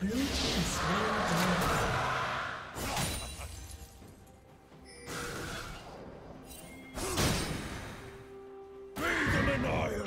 Blue team is really down. Bathe in iron.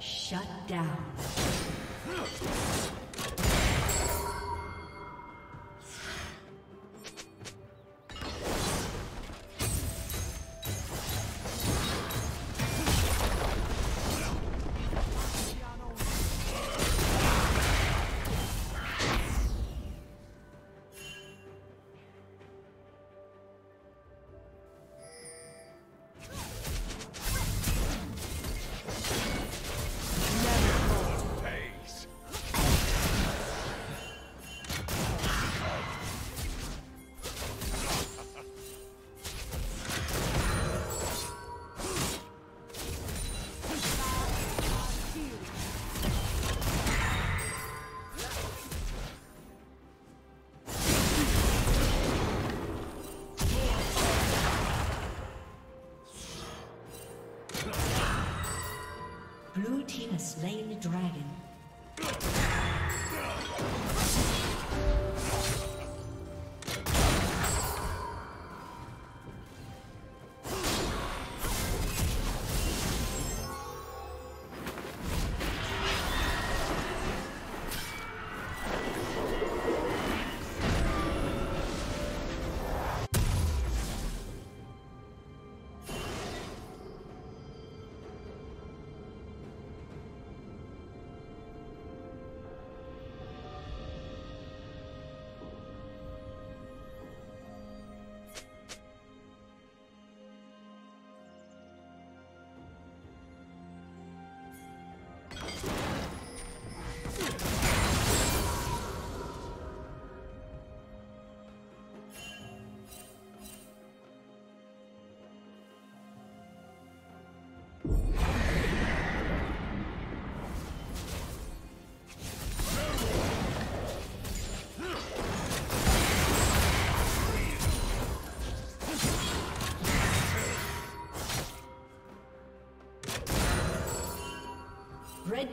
Shut down. Blue team has slain the dragon. Red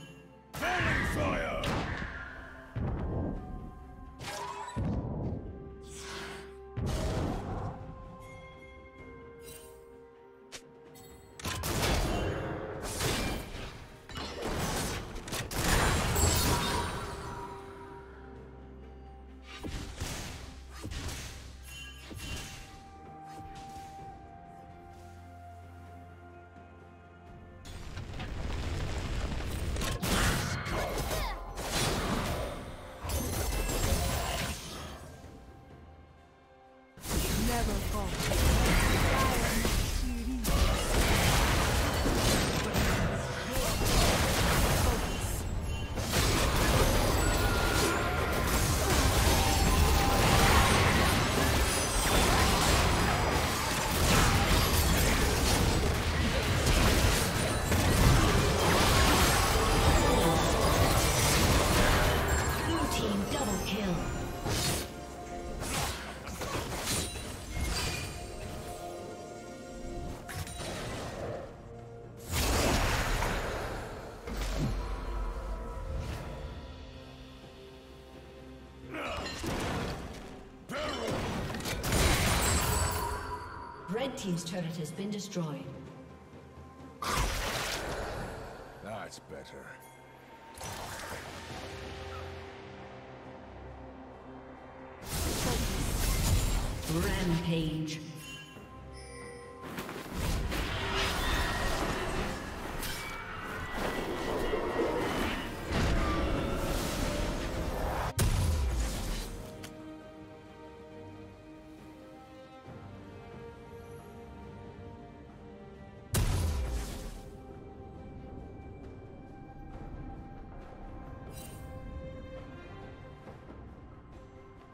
Holy fire! Red team's turret has been destroyed. That's better. Rampage.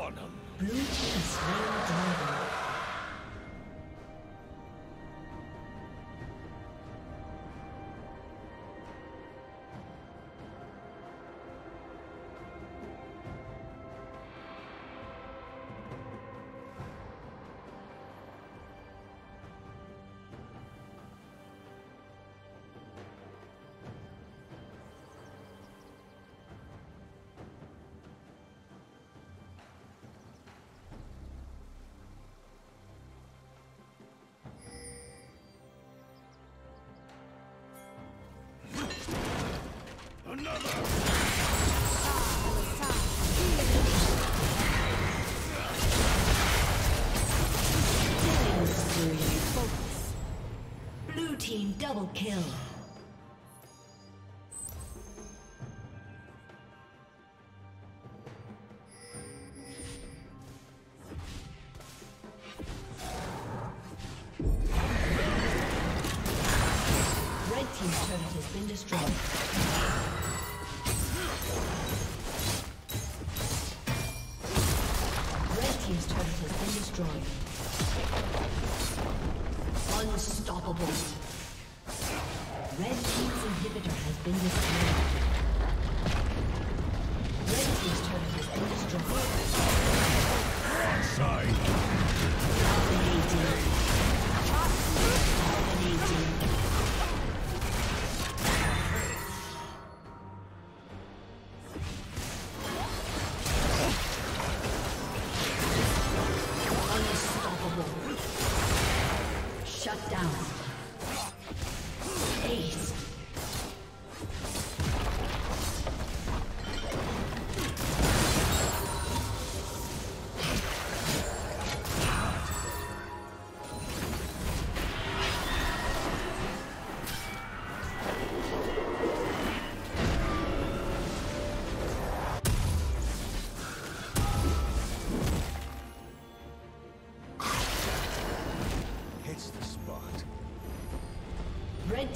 honor. Blue team is slain dragon. Another! Blue team double kill. Red team's turret has been destroyed. Unstoppable. Red team's inhibitor has been destroyed. Red team's turret has been destroyed. Dominating. Red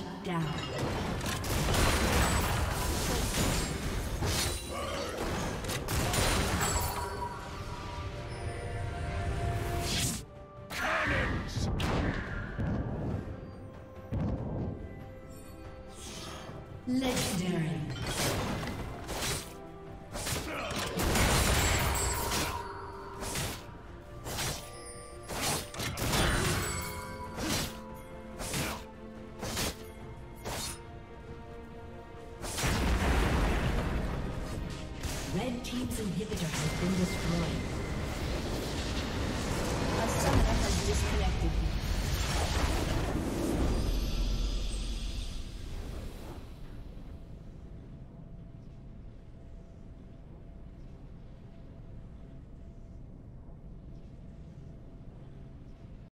Shut down. Cannons! Legendary. Red team's inhibitor has been destroyed.